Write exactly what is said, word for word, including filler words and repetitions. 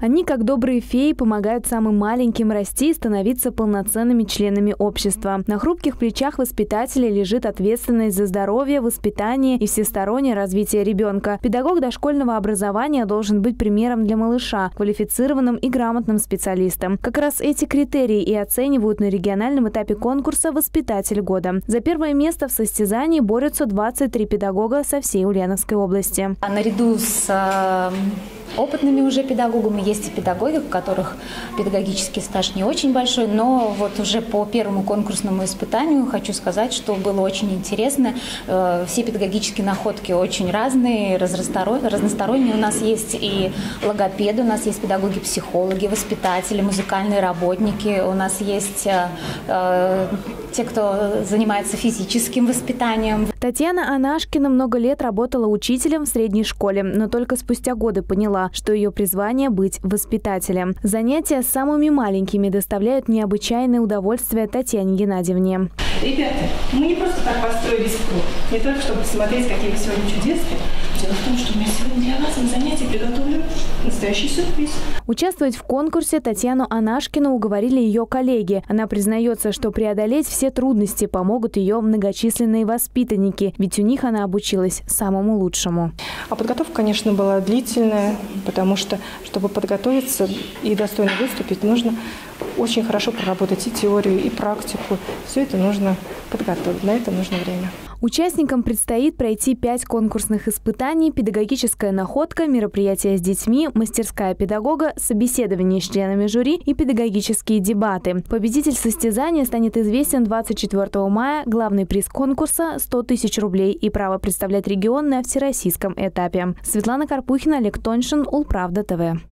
Они, как добрые феи, помогают самым маленьким расти и становиться полноценными членами общества. На хрупких плечах воспитателей лежит ответственность за здоровье, воспитание и всестороннее развитие ребенка. Педагог дошкольного образования должен быть примером для малыша, квалифицированным и грамотным специалистом. Как раз эти критерии и оценивают на региональном этапе конкурса «Воспитатель года». За первое место в состязании борются двадцать три педагога со всей Ульяновской области. А наряду с опытными уже педагогами есть и педагоги, у которых педагогический стаж не очень большой, но вот уже по первому конкурсному испытанию хочу сказать, что было очень интересно. Все педагогические находки очень разные, разносторонние. У нас есть и логопеды, у нас есть педагоги-психологи, воспитатели, музыкальные работники, у нас есть те, кто занимается физическим воспитанием. Татьяна Анашкина много лет работала учителем в средней школе, но только спустя годы поняла, что ее призвание – быть воспитателем. Занятия с самыми маленькими доставляют необычайное удовольствие Татьяне Геннадьевне. Ребята, мы не просто так построились в круг, не только чтобы посмотреть, какие вы сегодня чудесные. Дело в том, что у меня сегодня для вас на занятии приготовлю настоящий сюрприз. Участвовать в конкурсе Татьяну Анашкину уговорили ее коллеги. Она признается, что преодолеть все трудности помогут ее многочисленные воспитанники, ведь у них она обучилась самому лучшему. А подготовка, конечно, была длительная, потому что, чтобы подготовиться и достойно выступить, нужно очень хорошо проработать и теорию, и практику. Все это нужно подготовить, на это нужно время. Участникам предстоит пройти пять конкурсных испытаний: педагогическая находка, мероприятие с детьми, мастерская педагога, собеседование с членами жюри и педагогические дебаты. Победитель состязания станет известен двадцать четвёртого мая. Главный приз конкурса – сто тысяч рублей и право представлять регион на всероссийском этапе. Светлана Карпухина, Олег Тоньшин, УлПравда ТВ.